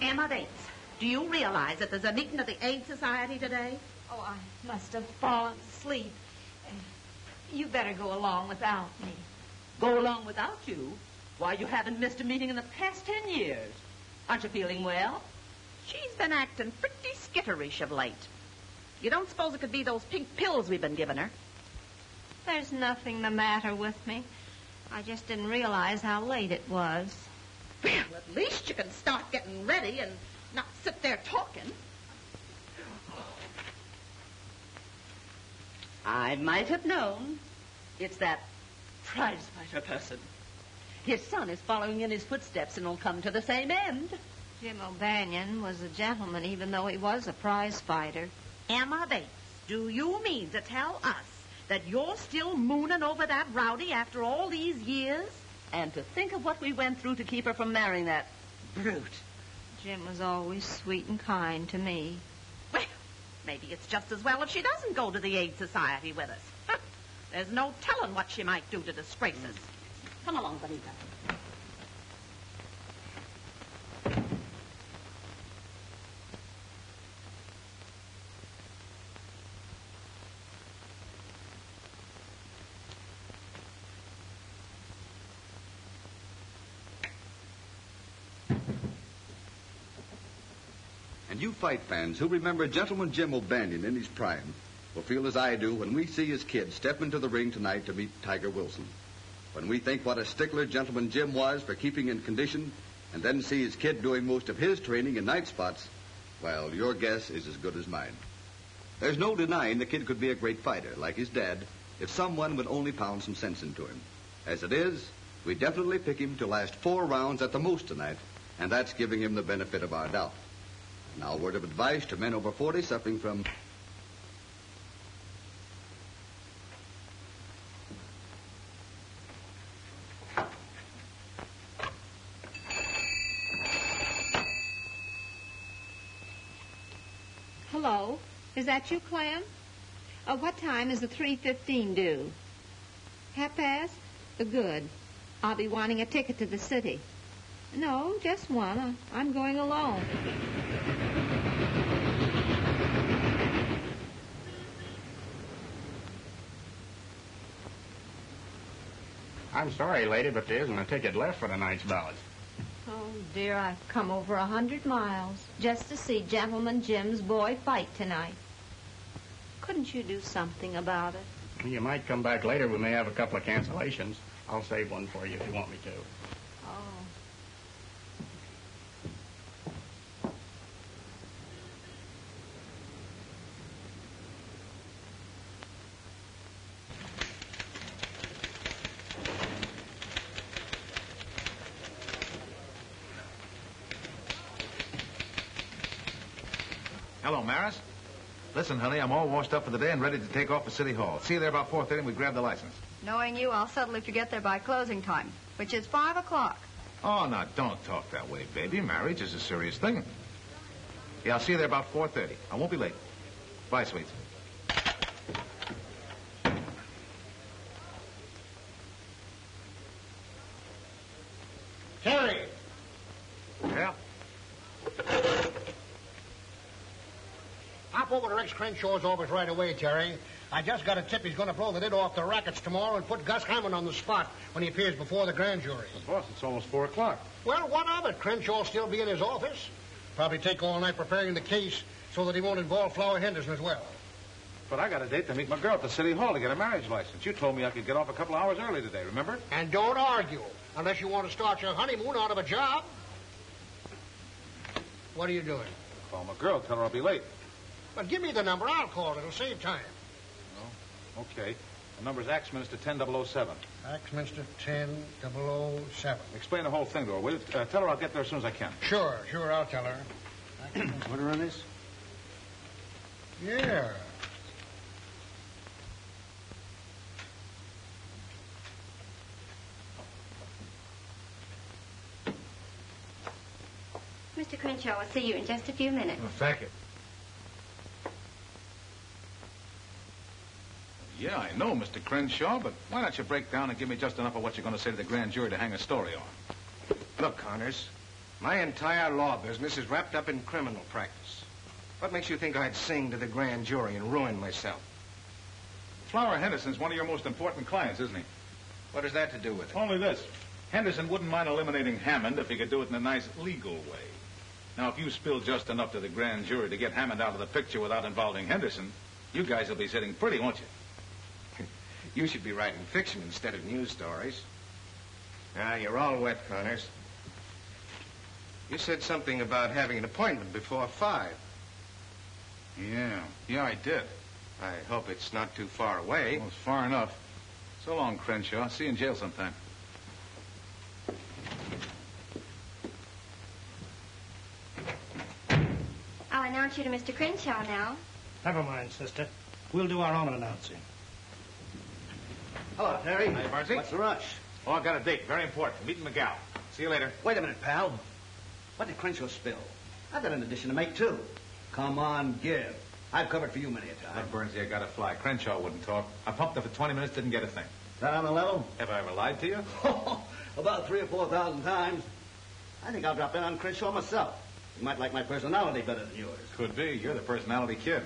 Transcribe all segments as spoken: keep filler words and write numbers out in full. Emma Bates, do you realize that there's a meeting of the Aid Society today? Oh, I must have fallen asleep. You better go along without me. Go along without you? Why, you haven't missed a meeting in the past ten years. Aren't you feeling well? She's been acting pretty skitterish of late. You don't suppose it could be those pink pills we've been giving her? There's nothing the matter with me. I just didn't realize how late it was. Well, at least you can start getting ready and not sit there talking. I might have known. It's that prizefighter person. His son is following in his footsteps and will come to the same end. Jim O'Banion was a gentleman, even though he was a prize fighter. Emma Bates, do you mean to tell us that you're still mooning over that rowdy after all these years? And to think of what we went through to keep her from marrying that brute. Jim was always sweet and kind to me. Well, maybe it's just as well if she doesn't go to the Aid Society with us. There's no telling what she might do to disgrace us. Come along, Benita. And you fight fans who remember Gentleman Jim O'Banion in his prime will feel as I do when we see his kid step into the ring tonight to meet Tiger Wilson. When we think what a stickler Gentleman Jim was for keeping in condition and then see his kid doing most of his training in night spots, well, your guess is as good as mine. There's no denying the kid could be a great fighter, like his dad, if someone would only pound some sense into him. As it is, we definitely pick him to last four rounds at the most tonight, and that's giving him the benefit of our doubt. Now, a word of advice to men over forty suffering from... Hello. Is that you, Clem? Uh, what time is the three fifteen due? Half past? Good. I'll be wanting a ticket to the city. No, just one. I'm going alone. I'm sorry, lady, but there isn't a ticket left for tonight's ballot. Oh, dear, I've come over a hundred miles just to see Gentleman Jim's boy fight tonight. Couldn't you do something about it? You might come back later. We may have a couple of cancellations. I'll save one for you if you want me to. Oh. Hello, Maris. Listen, honey, I'm all washed up for the day and ready to take off for City Hall. See you there about four thirty and we grab the license. Knowing you, I'll settle if you get there by closing time, which is five o'clock. Oh, now, don't talk that way, baby. Marriage is a serious thing. Yeah, I'll see you there about four thirty. I won't be late. Bye, sweets. Terry! Yeah? Hop over to Rex Crenshaw's office right away, Terry. I just got a tip he's going to blow the lid off the rackets tomorrow and put Gus Hammond on the spot when he appears before the grand jury. Of course, it's almost four o'clock. Well, what of it? Crenshaw'll still be in his office. Probably take all night preparing the case so that he won't involve Flower Henderson as well. But I got a date to meet my girl at the City Hall to get a marriage license. You told me I could get off a couple hours early today, remember? And don't argue, unless you want to start your honeymoon out of a job. What are you doing? Call my girl, tell her I'll be late. But give me the number. I'll call it. It'll save time. Oh, okay. The number's Axminster ten thousand seven. Axminster ten thousand seven. Explain the whole thing to her, will you? Uh, tell her I'll get there as soon as I can. Sure, sure, I'll tell her. Put her on this? Yeah. Mister Crenshaw, I'll see you in just a few minutes. Well, thank you. Yeah, I know, Mister Crenshaw, but why don't you break down and give me just enough of what you're going to say to the grand jury to hang a story on? Look, Connors, My entire law business is wrapped up in criminal practice. What makes you think I'd sing to the grand jury and ruin myself? Flower Henderson's one of your most important clients, isn't he? What has that to do with it? Only this. Henderson wouldn't mind eliminating Hammond if he could do it in a nice legal way. Now, if you spill just enough to the grand jury to get Hammond out of the picture without involving Henderson, you guys will be sitting pretty, won't you? You should be writing fiction instead of news stories. Ah, you're all wet, Connors. You said something about having an appointment before five. Yeah, yeah, I did. I hope it's not too far away. Well, it's far enough. So long, Crenshaw. See you in jail sometime. I'll announce you to Mister Crenshaw now. Never mind, sister. We'll do our own announcing. Hello, Terry. Hi, Marcy. What's the rush? Oh, I've got a date. Very important. Meeting McGow. See you later. Wait a minute, pal. What did Crenshaw spill? I've got an addition to make, too. Come on, give. I've covered for you many a time. That Bernsey, I got to fly. Crenshaw wouldn't talk. I pumped her for twenty minutes, didn't get a thing. Is that on the level? Have I ever lied to you? About three or four thousand times. I think I'll drop in on Crenshaw myself. You might like my personality better than yours. Could be. You're the personality kid.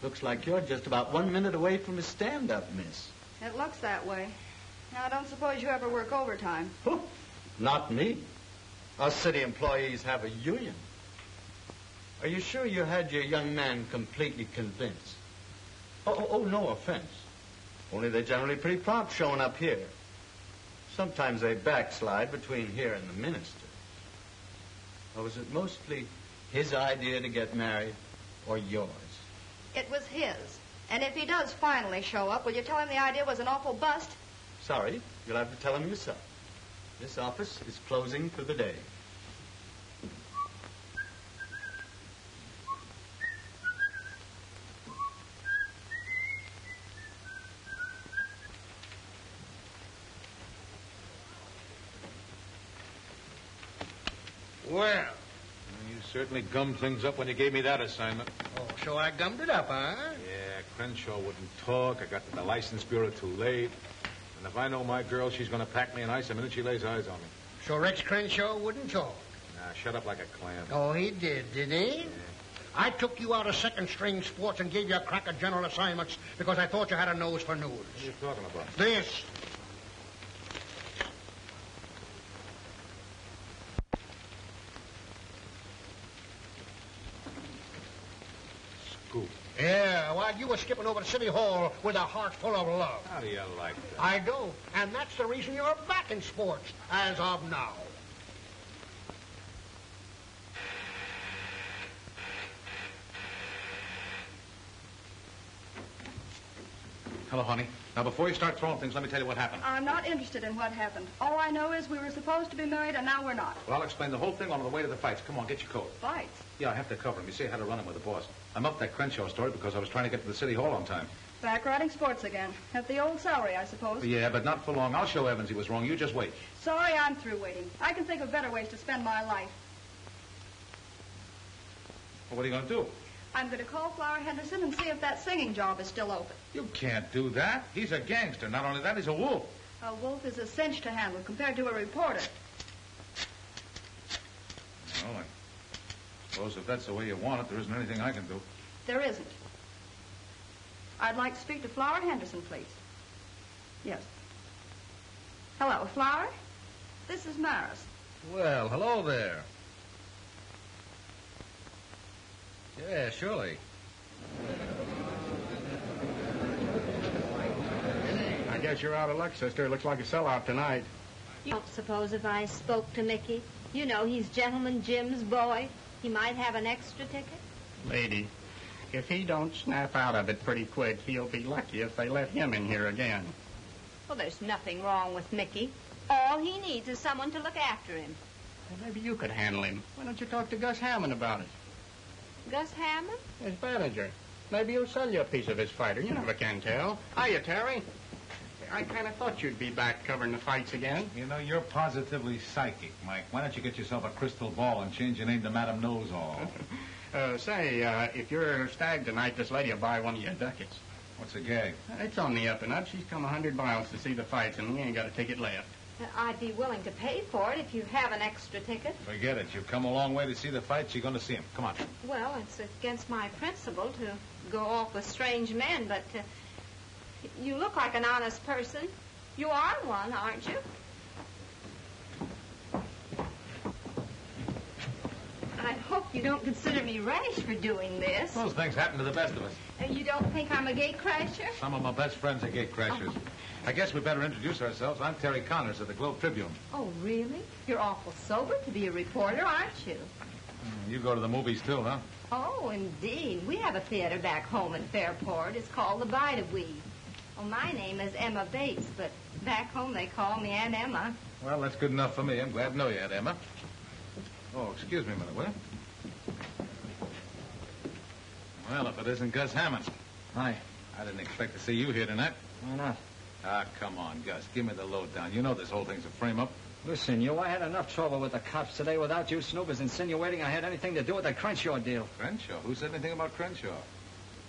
Looks like you're just about one minute away from a stand-up, miss. It looks that way. Now, I don't suppose you ever work overtime. Oh, not me. Us city employees have a union. Are you sure you had your young man completely convinced? Oh, oh, oh no offense. Only they're generally pretty prompt showing up here. Sometimes they backslide between here and the minister. Or was it mostly his idea to get married or yours? It was his. And if he does finally show up, will you tell him the idea was an awful bust? Sorry, you'll have to tell him yourself. This office is closing for the day. Well, you certainly gummed things up when you gave me that assignment. So I gummed it up, huh? Yeah, Crenshaw wouldn't talk. I got to the license bureau too late. And if I know my girl, she's going to pack me in ice the minute she lays eyes on me. So Rex Crenshaw wouldn't talk? Nah, shut up like a clam. Oh, he did, did he? Yeah. I took you out of second-string sports and gave you a crack at general assignments because I thought you had a nose for news. What are you talking about? This. Yeah, while you were skipping over to City Hall with a heart full of love. How do you like that? I do, and that's the reason you're back in sports as of now. Hello, honey. Now, before you start throwing things, let me tell you what happened. I'm not interested in what happened. All I know is we were supposed to be married, and now we're not. Well, I'll explain the whole thing on the way to the fights. Come on, get your coat. Fights? Yeah, I have to cover him. You see, I had to run him with the boss. I'm up that Crenshaw story because I was trying to get to the City Hall on time. Back riding sports again. At the old salary, I suppose. Yeah, but not for long. I'll show Evans he was wrong. You just wait. Sorry, I'm through waiting. I can think of better ways to spend my life. Well, what are you going to do? I'm going to call Flower Henderson and see if that singing job is still open. You can't do that. He's a gangster. Not only that, he's a wolf. A wolf is a cinch to handle compared to a reporter. Well, I suppose if that's the way you want it, there isn't anything I can do. There isn't. I'd like to speak to Flower Henderson, please. Yes. Hello, Flower? This is Maris. Well, hello there. Yeah, surely. I guess you're out of luck, sister. It looks like a sellout tonight. You don't suppose if I spoke to Mickey? You know, he's Gentleman Jim's boy. He might have an extra ticket. Lady, if he don't snap out of it pretty quick, he'll be lucky if they let him in here again. Well, there's nothing wrong with Mickey. All he needs is someone to look after him. Well, maybe you could handle him. Why don't you talk to Gus Hammond about it? Gus Hammond? His manager. Maybe he'll sell you a piece of his fighter. You never can tell. Hiya, Terry. I kind of thought you'd be back covering the fights again. You know, you're positively psychic, Mike. Why don't you get yourself a crystal ball and change your name to Madame Knows-All? uh, say, uh, if you're stag tonight, this lady will buy one of your ducats. What's the gag? It's on the up and up. She's come a hundred miles to see the fights, and we ain't got a ticket left. I'd be willing to pay for it if you have an extra ticket. Forget it. You've come a long way to see the fights. You're going to see them. Come on. Well, it's against my principle to go off with strange men, but... Uh, You look like an honest person. You are one, aren't you? I hope you don't consider me rash for doing this. Those things happen to the best of us. And you don't think I'm a gatecrasher? Some of my best friends are gatecrashers. Oh. I guess we better introduce ourselves. I'm Terry Connors of the Globe Tribune. Oh, really? You're awful sober to be a reporter, aren't you? You go to the movies, too, huh? Oh, indeed. We have a theater back home in Fairport. It's called The Bite of Weed. Well, my name is Emma Bates, but back home they call me Aunt Emma. Well, that's good enough for me. I'm glad to know you, Aunt Emma. Oh, excuse me a minute, will you? Well, if it isn't Gus Hammond. Hi. I didn't expect to see you here tonight. Why not? Ah, come on, Gus. Give me the lowdown. You know this whole thing's a frame-up. Listen, you, I had enough trouble with the cops today without you snoopers insinuating I had anything to do with the Crenshaw deal. Crenshaw? Who said anything about Crenshaw?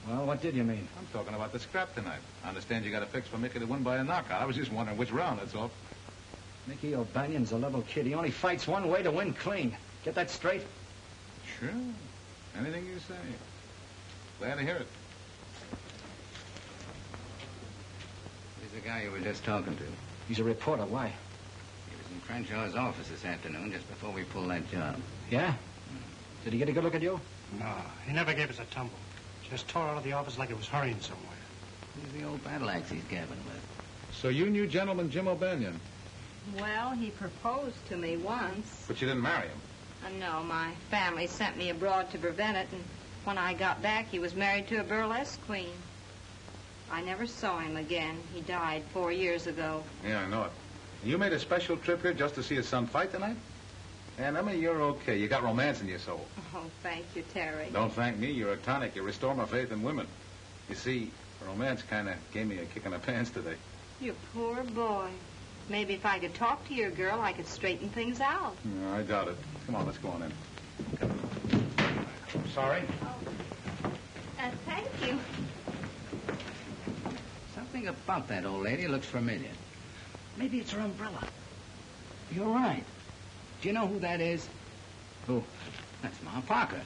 Well, what did you mean? I'm talking about the scrap tonight. I understand you got a fix for Mickey to win by a knockout. I was just wondering which round, that's all. Mickey O'Banion's a level kid. He only fights one way to win clean. Get that straight? Sure. Anything you say. Glad to hear it. Who's the guy you were just talking to? He's a reporter. Why? He was in Crenshaw's office this afternoon just before we pulled that job. Yeah? Did he get a good look at you? No. He never gave us a tumble. Just tore out of the office like it was hurrying somewhere. He's the old battle axe he's gabbing with. So you knew Gentleman Jim O'Banion? Well, he proposed to me once. But you didn't marry him? Uh, no, my family sent me abroad to prevent it, and when I got back, he was married to a burlesque queen. I never saw him again. He died four years ago. Yeah, I know it. You made a special trip here just to see his son fight tonight? Aunt Emma, you're okay. You got romance in your soul. Oh, thank you, Terry. Don't thank me. You're a tonic. You restore my faith in women. You see, romance kind of gave me a kick in the pants today. You poor boy. Maybe if I could talk to your girl, I could straighten things out. No, I doubt it. Come on, let's go on in. I'm sorry. Oh. Uh, thank you. Something about that old lady looks familiar. Maybe it's her umbrella. You're right. Do you know who that is? Who? That's Ma Parker.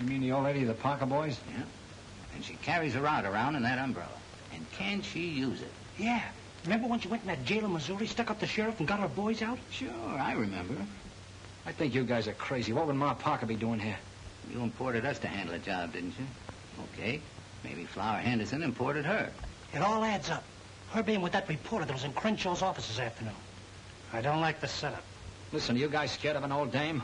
You mean the old lady of the Parker boys? Yeah. And she carries a rod around in that umbrella. And can she use it? Yeah. Remember when she went in that jail in Missouri, stuck up the sheriff and got her boys out? Sure, I remember. I think you guys are crazy. What would Ma Parker be doing here? You imported us to handle the job, didn't you? Okay. Maybe Flower Henderson imported her. It all adds up. Her being with that reporter that was in Crenshaw's office this afternoon. I don't like the setup. Listen, are you guys scared of an old dame?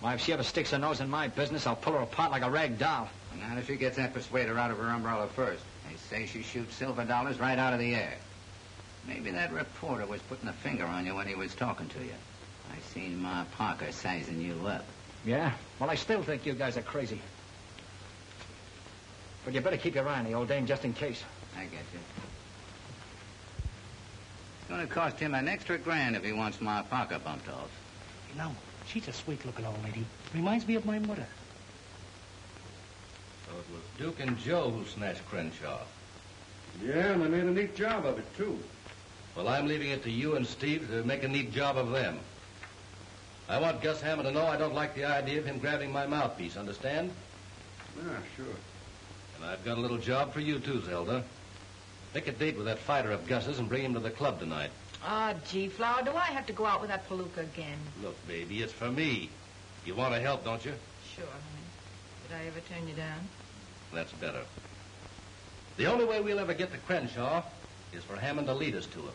Why, if she ever sticks her nose in my business, I'll pull her apart like a rag doll. Well, not if she gets that persuader out of her umbrella first. They say she shoots silver dollars right out of the air. Maybe that reporter was putting a finger on you when he was talking to you. I seen Ma Parker sizing you up. Yeah? Well, I still think you guys are crazy. But you better keep your eye on the old dame just in case. I get you. It's going to cost him an extra grand if he wants Ma Parker bumped off. No, she's a sweet-looking old lady. Reminds me of my mother. So it was Duke and Joe who snatched Crenshaw. Yeah, and they made a neat job of it, too. Well, I'm leaving it to you and Steve to make a neat job of them. I want Gus Hammond to know I don't like the idea of him grabbing my mouthpiece, understand? Yeah, sure. And I've got a little job for you, too, Zelda. Pick a date with that fighter of Gus's and bring him to the club tonight. Ah, oh, gee, Flower, do I have to go out with that palooka again? Look, baby, it's for me. You want to help, don't you? Sure, honey. Did I ever turn you down? That's better. The only way we'll ever get to Crenshaw is for Hammond to lead us to him.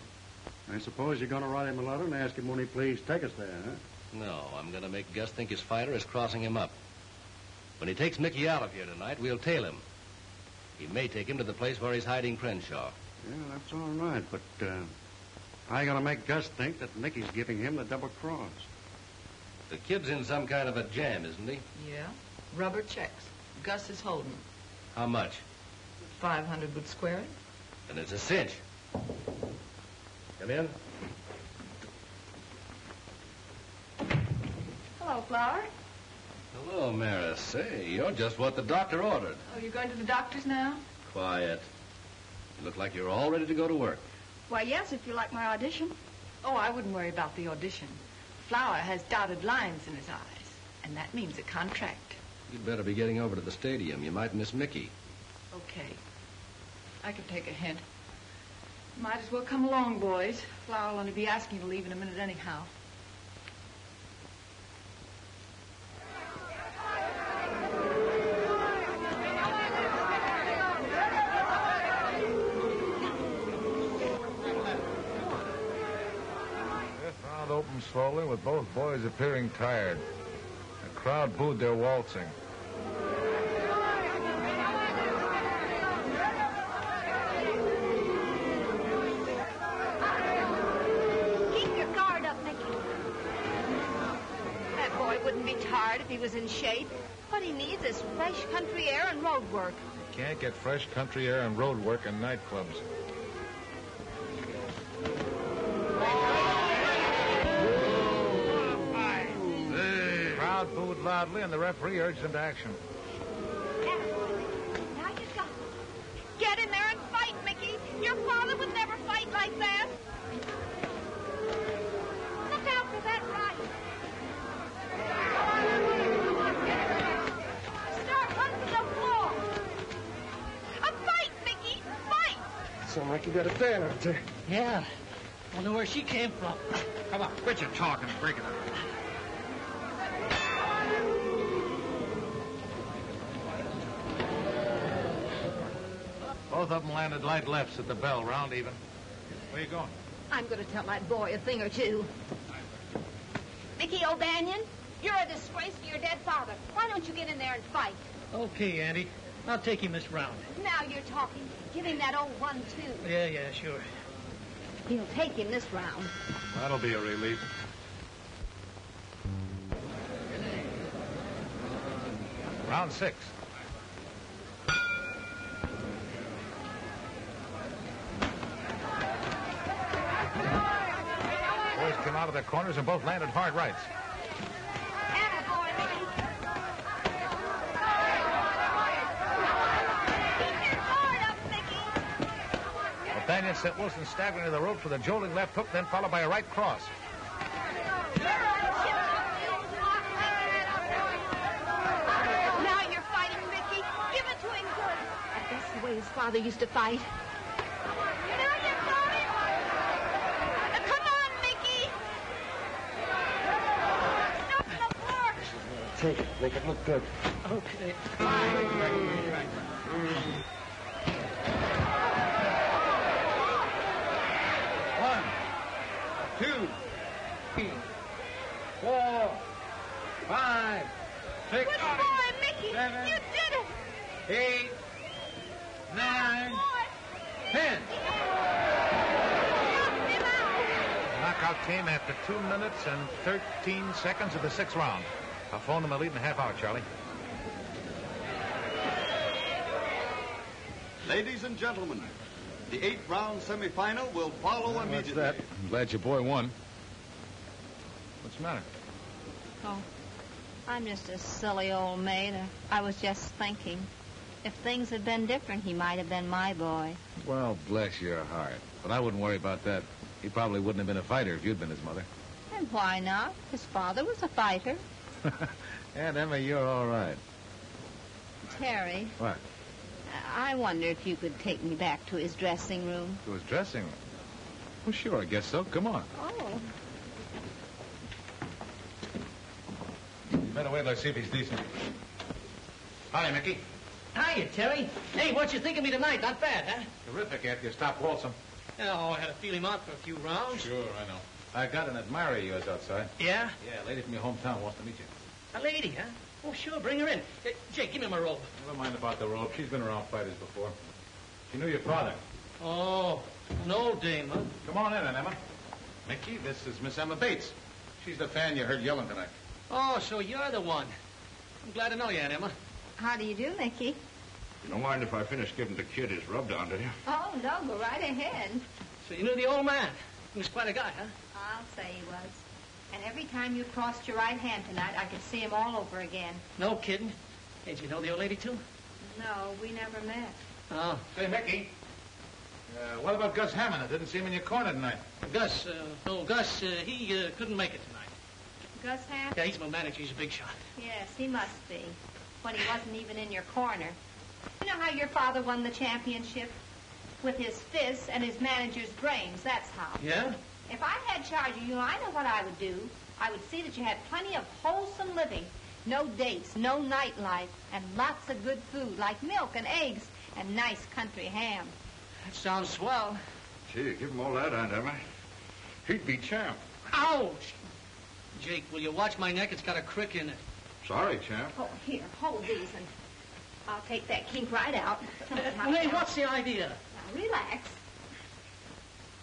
I suppose you're going to write him a letter and ask him when he please take us there, huh? No, I'm going to make Gus think his fighter is crossing him up. When he takes Mickey out of here tonight, we'll tail him. He may take him to the place where he's hiding Crenshaw. Yeah, that's all right, but... Uh... I gotta make Gus think that Mickey's giving him the double cross. The kid's in some kind of a jam, isn't he? Yeah. Rubber checks. Gus is holding. How much? five hundred would square it. And it's a cinch. Come in. Hello, Flower. Hello, Maris. Say, you're just what the doctor ordered. Oh, you're going to the doctor's now? Quiet. You look like you're all ready to go to work. Why, yes, if you like my audition. Oh, I wouldn't worry about the audition. Flower has dotted lines in his eyes, and that means a contract. You'd better be getting over to the stadium. You might miss Mickey. Okay. I can take a hint. Might as well come along, boys. Flower will only be asking you to leave in a minute anyhow. The crowd opened slowly, with both boys appearing tired. The crowd booed their waltzing. He was in shape. What he needs is fresh country air and road work. You can't get fresh country air and road work in nightclubs. The crowd booed loudly, and the referee urged them to action. Now you got him. Get in there and fight, Mickey. Your father would never fight like that. Look out for that riot. Sounds like you got a fan out there. Yeah. Wonder where she came from. Come on, quit your talk and break it up. Both of them landed light lefts at the bell, round even. Where you going? I'm going to tell that boy a thing or two. Mickey O'Banion, you're a disgrace to your dead father. Why don't you get in there and fight? Okay, Auntie. I'll take him this round. Now you're talking. Give him that old one, too. Yeah, yeah, sure. He'll take him this round. That'll be a relief. Round six. Boys came out of their corners and both landed hard rights. O'Banion sent Wilson staggering to the rope for the jolting left hook, then followed by a right cross. Now you're fighting, Mickey. Give it to him good. That's the way his father used to fight. Now you got him. Now, come on, Mickey. Stop the floor. Take it. Make it look good. Okay. Bye. Two, three, four, five, six, good boy, Mickey. Seven, you did it. Eight, nine, ten. The knockout came after two minutes and thirteen seconds of the sixth round. I'll phone them a lead in a half hour, Charlie. Ladies and gentlemen, the eight-round semifinal will follow well, immediately. That. I'm glad your boy won. What's the matter? Oh, I'm just a silly old maid. I was just thinking. If things had been different, he might have been my boy. Well, bless your heart. But I wouldn't worry about that. He probably wouldn't have been a fighter if you'd been his mother. And why not? His father was a fighter. Aunt Emma, you're all right. Terry. What? I wonder if you could take me back to his dressing room. To his dressing room? Well, sure, I guess so. Come on. Oh. You better wait, let's see if he's decent. Hi, Mickey. Hiya, Terry. Hey, what you think of me tonight? Not bad, huh? Terrific after you stopped waltzing. Oh, I had to feel him out for a few rounds. Sure, I know. I got an admirer of yours outside. Yeah? Yeah, a lady from your hometown wants to meet you. A lady, huh? Oh, sure, bring her in. Uh, Jake, give me my robe. Never mind about the robe. She's been around fighters before. She knew your father. Oh, no, Dame. Come on in, Aunt Emma. Mickey, this is Miss Emma Bates. She's the fan you heard yelling tonight. Oh, so you're the one. I'm glad to know you, Aunt Emma. How do you do, Mickey? You don't mind if I finish giving the kid his rub down, do you? Oh, no, go right ahead. So you knew the old man. He was quite a guy, huh? I'll say he was. And every time you crossed your right hand tonight, I could see him all over again. No kidding. Hey, did you know the old lady, too? No, we never met. Oh. Say, Mickey, uh, what about Gus Hammond? I didn't see him in your corner tonight. Gus, uh, no, Gus, uh, he uh, couldn't make it tonight. Gus Hammond? Yeah, he's my manager. He's a big shot. Yes, he must be. When he wasn't even in your corner. You know how your father won the championship? With his fists and his manager's brains, that's how. Yeah? If I had charge of you, I know what I would do. I would see that you had plenty of wholesome living. No dates, no nightlife, and lots of good food, like milk and eggs and nice country ham. That sounds swell. Gee, give him all that, Aunt Emma. He'd be champ. Ouch! Jake, will you watch my neck? It's got a crick in it. Sorry, champ. Oh, here, hold these, and I'll take that kink right out. Uh, hey, what's the idea? Now, relax.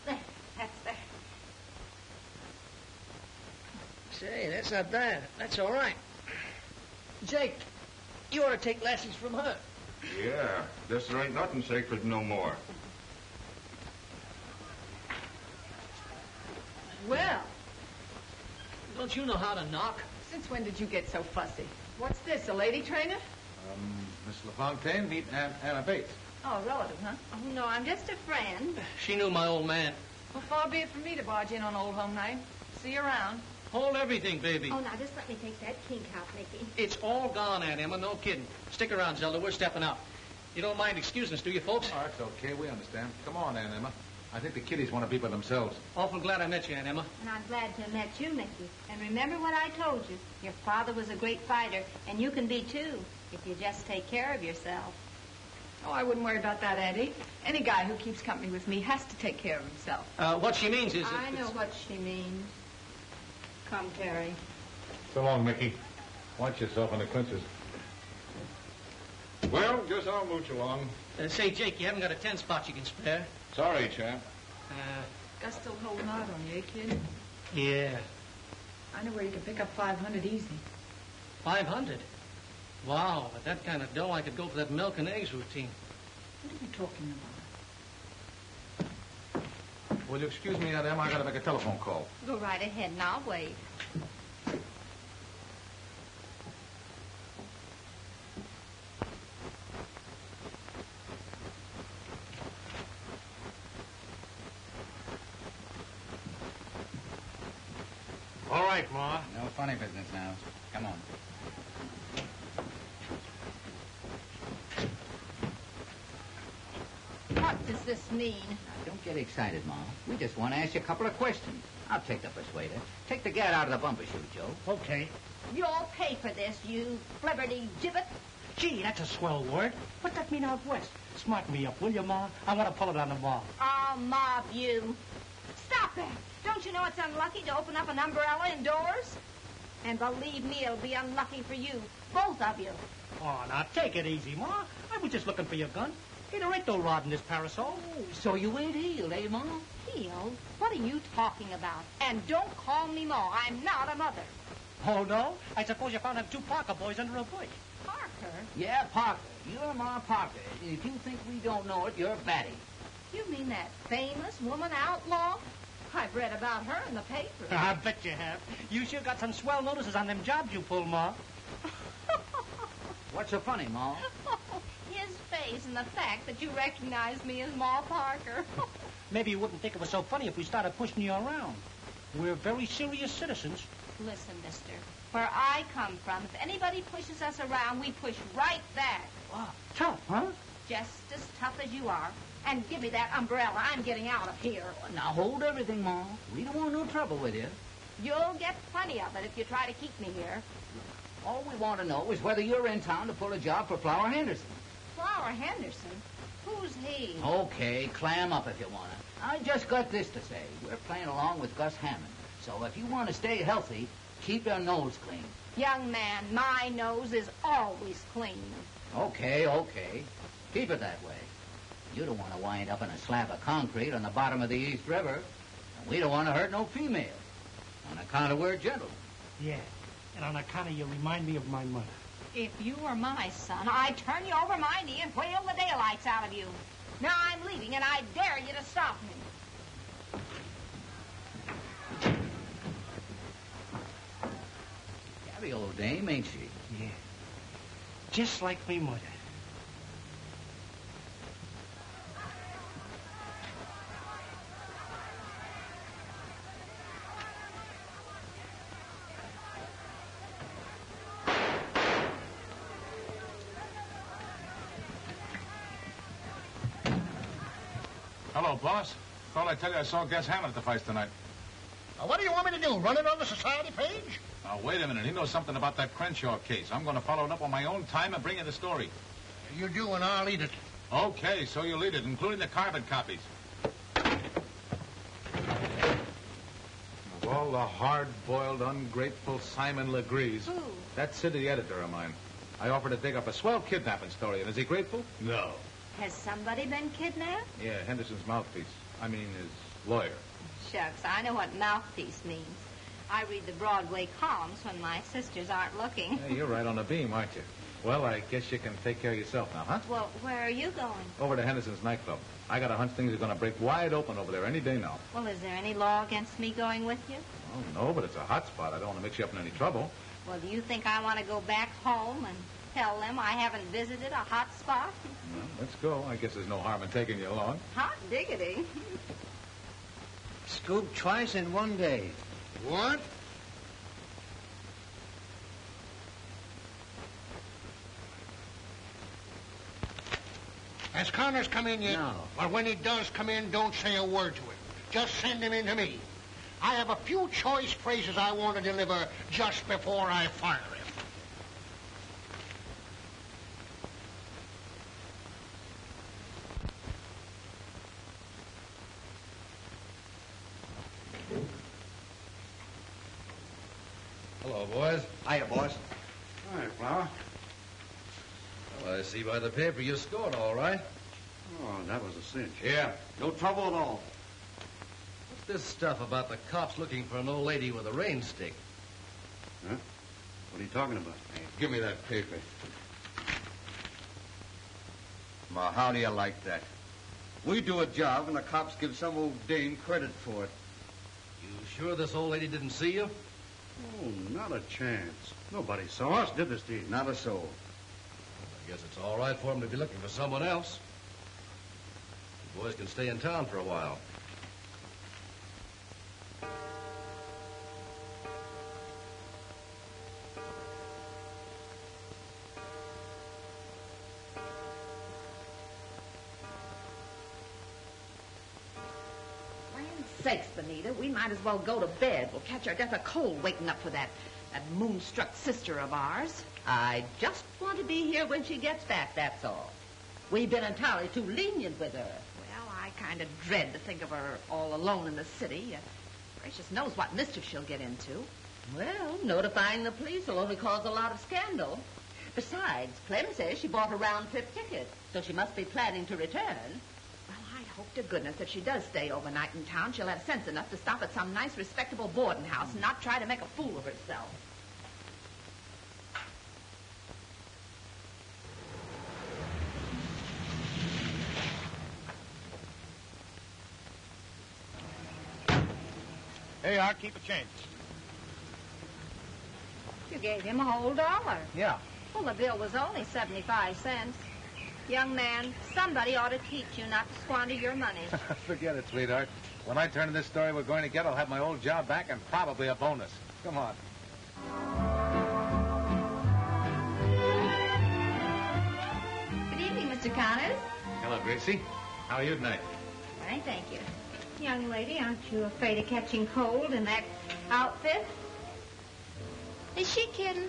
There, that's there. Say, that's not bad. That's all right. Jake, you ought to take lessons from her. Yeah, this there ain't nothing sacred no more. Well. Don't you know how to knock? Since when did you get so fussy? What's this, a lady trainer? Um, Miss LaFontaine, meet Aunt Anna Bates. Oh, a relative, huh? Oh, no, I'm just a friend. She knew my old man. Well, far be it from me to barge in on old home night. See you around. Hold everything, baby. Oh, now, just let me take that kink out, Mickey. It's all gone, Aunt Emma, no kidding. Stick around, Zelda, we're stepping out. You don't mind excusing us, do you, folks? Oh, it's okay, we understand. Come on, Aunt Emma. I think the kiddies want to be by themselves. Awful glad I met you, Aunt Emma. And I'm glad to have met you, Mickey. And remember what I told you. Your father was a great fighter, and you can be, too, if you just take care of yourself. Oh, I wouldn't worry about that, Eddie. Any guy who keeps company with me has to take care of himself. Uh, what she means is... I know what she means. Come, Terry. So long, Mickey. Watch yourself on the clinches. Well, guess I'll mooch along. Uh, say, Jake, you haven't got a ten spot you can spare. Sorry, champ. Uh, Gus still holding out on you, eh, kid? Yeah. I know where you can pick up five hundred easy. five hundred? Wow, with that kind of dough, I could go for that milk and eggs routine. What are you talking about? Will you excuse me, Aunt Emma? I got to make a telephone call. Go right ahead, and I'll wait. All right, Ma. No funny business now. Come on. What does this mean? Now, don't get excited, Ma. We just want to ask you a couple of questions. I'll take the persuader. Take the gat out of the bumper shoe, Joe. Okay. You'll pay for this, you flibberty gibbet. Gee, that's a swell word. What's that mean out west? Smart me up, will you, Ma? I want to pull it on the mob. I'll mob you. Stop it. Don't you know it's unlucky to open up an umbrella indoors? And believe me, it'll be unlucky for you, both of you. Oh, now, take it easy, Ma. I was just looking for your gun. Hey, there ain't no rod in this parasol. Oh, so you ain't healed, eh, Ma? Healed? What are you talking about? And don't call me Ma. I'm not a mother. Oh, no? I suppose you found them two Parker boys under a bush. Parker? Yeah, Parker. You're Ma Parker. If you think we don't know it, you're batty. You mean that famous woman outlaw? I've read about her in the paper. I bet you have. You sure got some swell notices on them jobs you pull, Ma. What's so funny, Ma? And the fact that you recognize me as Ma Parker. Maybe you wouldn't think it was so funny if we started pushing you around. We're very serious citizens. Listen, mister, where I come from, if anybody pushes us around, we push right back. Wow, tough, huh? Just as tough as you are. And give me that umbrella. I'm getting out of here. Now, hold everything, Ma. We don't want no trouble with you. You'll get plenty of it if you try to keep me here. All we want to know is whether you're in town to pull a job for Flower Henderson. Flower Henderson? Who's he? Okay, clam up if you want to. I just got this to say. We're playing along with Gus Hammond. So if you want to stay healthy, keep your nose clean. Young man, my nose is always clean. Okay, okay. Keep it that way. You don't want to wind up in a slab of concrete on the bottom of the East River. And we don't want to hurt no female. On account of we're gentlemen. Yeah, and on account of you remind me of my mother. If you were my son, I'd turn you over my knee and whale the daylights out of you. Now I'm leaving, and I dare you to stop me. Gabby, old dame, ain't she? Yeah. Just like me mother. Hello, boss. Thought I'd tell you I saw Gus Hammond at the fights tonight. Now, what do you want me to do, run it on the society page? Now, wait a minute. He knows something about that Crenshaw case. I'm going to follow it up on my own time and bring you the story. You do, and I'll eat it. Okay, so you lead it, including the carbon copies. Of all the hard-boiled, ungrateful Simon Legrees, that city editor of mine. I offered to dig up a swell kidnapping story, and is he grateful? No. Has somebody been kidnapped? Yeah, Henderson's mouthpiece. I mean, his lawyer. Shucks, I know what mouthpiece means. I read the Broadway columns when my sisters aren't looking. Hey, you're right on the beam, aren't you? Well, I guess you can take care of yourself now, huh? Well, where are you going? Over to Henderson's nightclub. I got a hunch things are going to break wide open over there any day now. Well, is there any law against me going with you? Oh, no, but it's a hot spot. I don't want to mix you up in any trouble. Well, do you think I want to go back home and tell them I haven't visited a hot spot? Well, let's go. I guess there's no harm in taking you along. Hot diggity. Scoop twice in one day. What? Has Connors come in yet? No. Well, when he does come in, don't say a word to him. Just send him in to me. I have a few choice phrases I want to deliver just before I fire him. Hello, boys. Hiya, boys. All right, Flower. Well, I see by the paper you scored all right. Oh, that was a cinch. Yeah, no trouble at all. What's this stuff about the cops looking for an old lady with a rain stick? Huh? What are you talking about? Hey, give me that paper. Ma, how do you like that? We do a job and the cops give some old dame credit for it. You sure this old lady didn't see you? Oh, not a chance. Nobody saw us, did this deed? Not a soul. I guess it's all right for him to be looking for someone else. The boys can stay in town for a while. Sakes, Benita, we might as well go to bed. We'll catch our death of cold waking up for that, that moonstruck sister of ours. I just want to be here when she gets back, that's all. We've been entirely too lenient with her. Well, I kind of dread to think of her all alone in the city. Uh, gracious knows what mischief she'll get into. Well, notifying the police will only cause a lot of scandal. Besides, Clem says she bought a round-trip ticket, so she must be planning to return. Hope to goodness if she does stay overnight in town, she'll have sense enough to stop at some nice, respectable boarding house and not try to make a fool of herself. Here you are. Keep a change. You gave him a whole dollar. Yeah. Well, the bill was only seventy-five cents. Young man, somebody ought to teach you not to squander your money. Forget it, sweetheart. When I turn in this story we're going to get, I'll have my old job back and probably a bonus. Come on. Good evening, Mister Connors. Hello, Gracie. How are you tonight? Fine, thank you. Young lady, aren't you afraid of catching cold in that outfit? Is she kidding?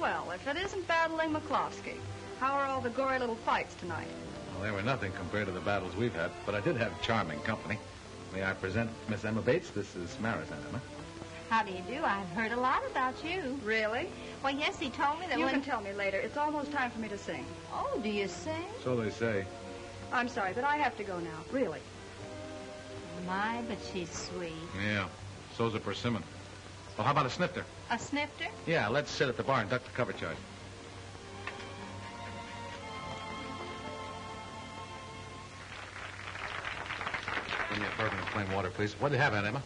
Well, if it isn't battling McCloskey, how are all the gory little fights tonight? Well, they were nothing compared to the battles we've had, but I did have charming company. May I present Miss Emma Bates? This is Maris, Aunt Emma. How do you do? I've heard a lot about you. Really? Well, yes, he told me that you when... You can tell me later. It's almost time for me to sing. Oh, do you sing? So they say. I'm sorry, but I have to go now, really. My, but she's sweet. Yeah, so's a persimmon. Well, how about a snifter? A snifter? Yeah, let's sit at the bar and duck the cover charge. Give me a bourbon and plain water, please. What do you have, Aunt Emma?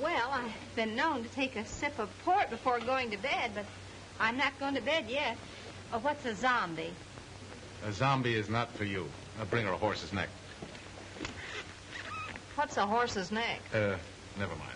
Well, I've been known to take a sip of port before going to bed, but I'm not going to bed yet. Oh, what's a zombie? A zombie is not for you. Now bring her a horse's neck. What's a horse's neck? Uh, never mind.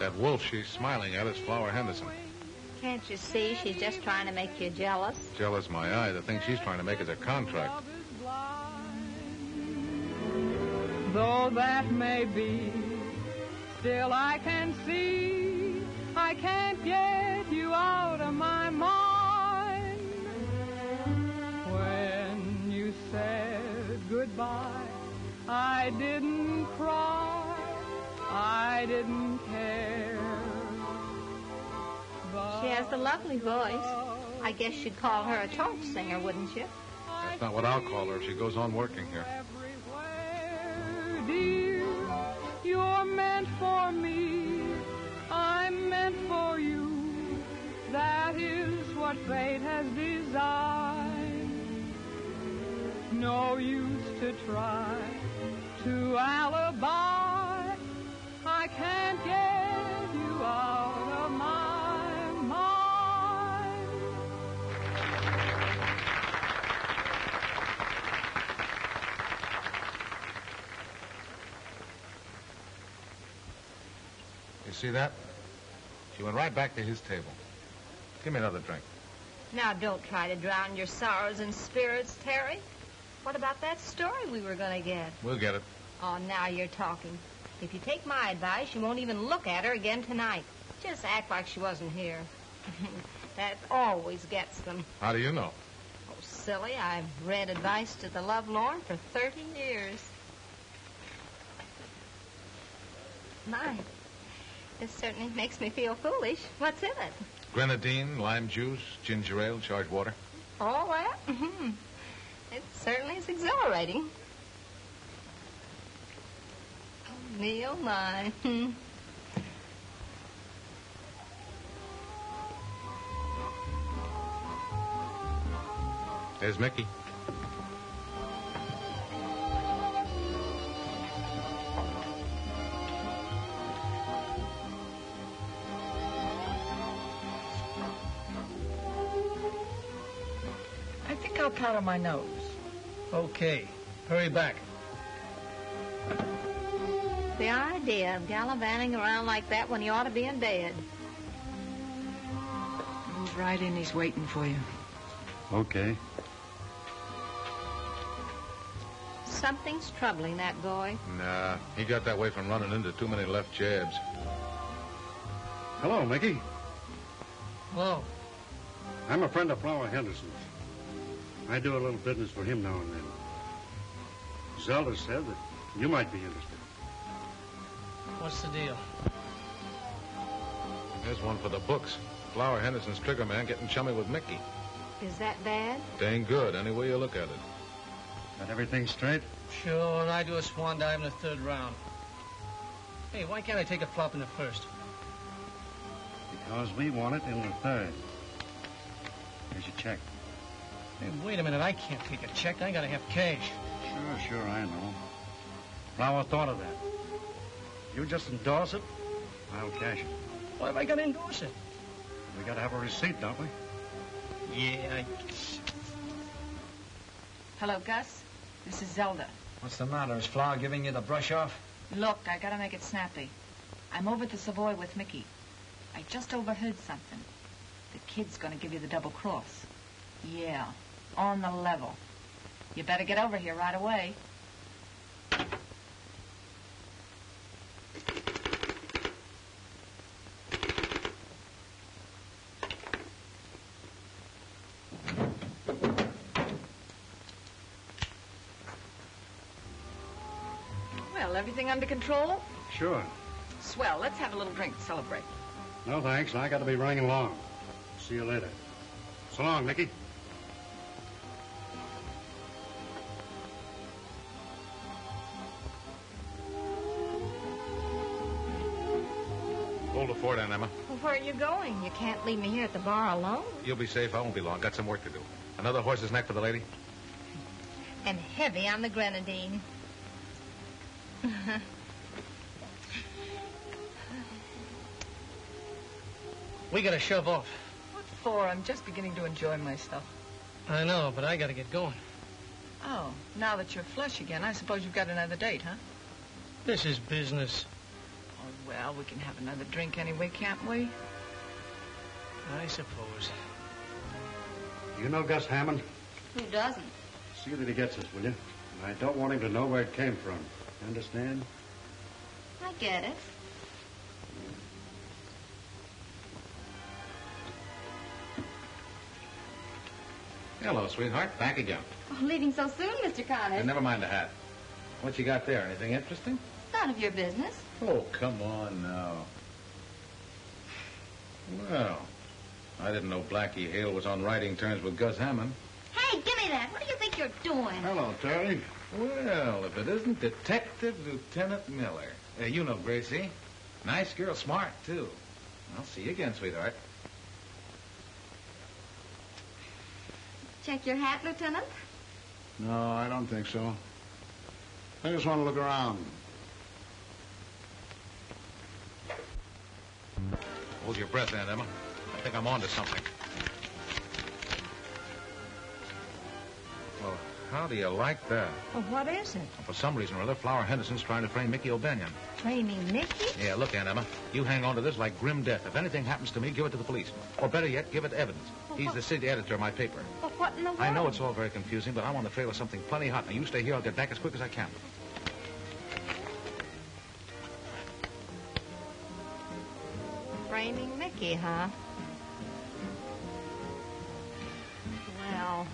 That wolf she's smiling at is Flower Henderson. Can't you see? She's just trying to make you jealous. Jealous, my eye. The thing she's trying to make is a contract. Though that may be, still I can see I can't get you out of my mind. When you said goodbye, I didn't cry. I didn't care. She has a lovely voice. I guess you'd call her a torch singer, wouldn't you? That's not what I'll call her if she goes on working here. Everywhere, dear, you're meant for me. I'm meant for you. That is what fate has designed. No use to try to alibi. I can't get you out of my mind. You see that? She went right back to his table. Give me another drink. Now, don't try to drown your sorrows in spirits, Terry. What about that story we were going to get? We'll get it. Oh, now you're talking. If you take my advice, you won't even look at her again tonight. Just act like she wasn't here. That always gets them. How do you know? Oh, silly. I've read advice to the lovelorn for thirty years. My, this certainly makes me feel foolish. What's in it? Grenadine, lime juice, ginger ale, charged water. All that? Mm-hmm. It certainly is exhilarating. Me, oh, my. There's Mickey. I think I'll powder my nose. Okay. Hurry back. The idea of gallivanting around like that when you ought to be in bed. Move right in. He's waiting for you. Okay. Something's troubling that boy. Nah, he got that way from running into too many left jabs. Hello, Mickey. Hello. I'm a friend of Flower Henderson's. I do a little business for him now and then. Zelda said that you might be interested. What's the deal? There's one for the books. Flower Henderson's trigger man getting chummy with Mickey. Is that bad? Dang good, any way you look at it. Got everything straight? Sure, and I do a swan dive in the third round. Hey, why can't I take a flop in the first? Because we want it in the third. Here's your check. Hey, wait a minute, I can't take a check. I gotta have cash. Sure, sure, I know. Flower thought of that. You just endorse it, I'll cash it. Why have I got to endorse it? We got to have a receipt, don't we? Yeah, I... Hello, Gus. This is Zelda. What's the matter? Is Flower giving you the brush-off? Look, I got to make it snappy. I'm over at the Savoy with Mickey. I just overheard something. The kid's going to give you the double cross. Yeah, on the level. You better get over here right away. Well, everything under control? Sure. Swell. Let's have a little drink to celebrate. No, thanks. I got to be running along. See you later. So long, Mickey. Hold the fort on, Emma. Well, where are you going? You can't leave me here at the bar alone. You'll be safe. I won't be long. Got some work to do. Another horse's neck for the lady. And heavy on the grenadine. We gotta shove off. What for? I'm just beginning to enjoy myself. I know, but I gotta get going. Oh, now that you're flush again, I suppose you've got another date, huh? This is business. Oh, well, we can have another drink anyway, can't we? I suppose. You know Gus Hammond? Who doesn't? See that he gets us, will you? And I don't want him to know where it came from. You understand? I get it. Hello, sweetheart. Back again. Oh, leaving so soon, Mister Connors. Hey, never mind the hat. What you got there? Anything interesting? None of your business. Oh, come on now. Well, I didn't know Blackie Hale was on riding terms with Gus Hammond. Hey, give me that. What do you think you're doing? Hello, Terry. Well, if it isn't Detective Lieutenant Miller. Uh, you know Gracie. Nice girl. Smart, too. I'll see you again, sweetheart. Check your hat, Lieutenant? No, I don't think so. I just want to look around. Hold your breath, Aunt Emma. I think I'm on to something. Well, how do you like that? Well, what is it? Well, for some reason or other, Flower Henderson's trying to frame Mickey O'Banion. Framing Mickey? Yeah, look, Aunt Emma, you hang on to this like grim death. If anything happens to me, give it to the police. Or better yet, give it evidence. Well, He's what? the city editor of my paper. Well, what in the world? I know it's all very confusing, but I'm on the trail of something plenty hot. Now, you stay here. I'll get back as quick as I can. Framing Mickey, huh? Well,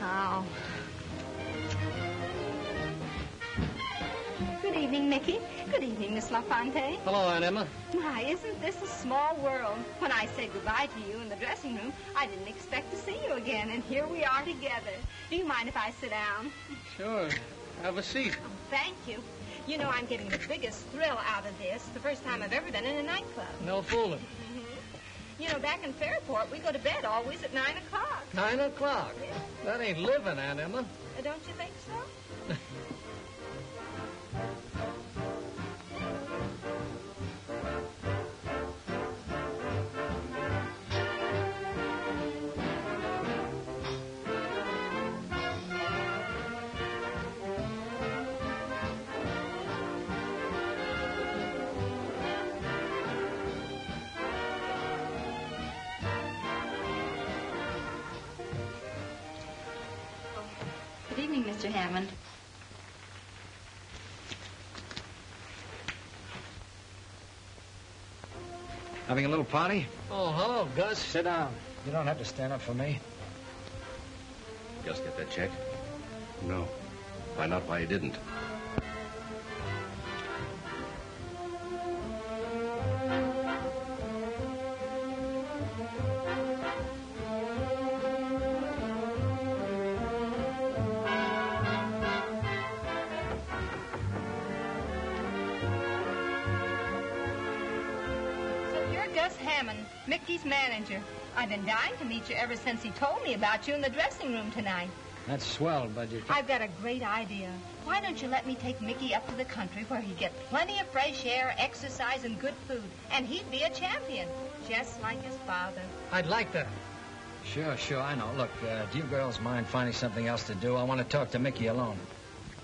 now... Good evening, Mickey. Good evening, Miss LaFontaine. Hello, Aunt Emma. Why, isn't this a small world? When I said goodbye to you in the dressing room, I didn't expect to see you again, and here we are together. Do you mind if I sit down? Sure. Have a seat. Oh, thank you. You know, I'm getting the biggest thrill out of this. The first time I've ever been in a nightclub. No fooling. Mm-hmm. You know, back in Fairport, we go to bed always at nine o'clock. nine o'clock? Yeah. That ain't living, Aunt Emma. Uh, don't you think so? Mister Hammond. Having a little party? Oh, hello, Gus. Sit down. You don't have to stand up for me. Just get that check? No. Find out why you didn't. Manager. I've been dying to meet you ever since he told me about you in the dressing room tonight. That's swell, but you... I've got a great idea. Why don't you let me take Mickey up to the country where he'd get plenty of fresh air, exercise, and good food, and he'd be a champion, just like his father. I'd like that. Sure, sure, I know. Look, uh, do you girls mind finding something else to do? I want to talk to Mickey alone.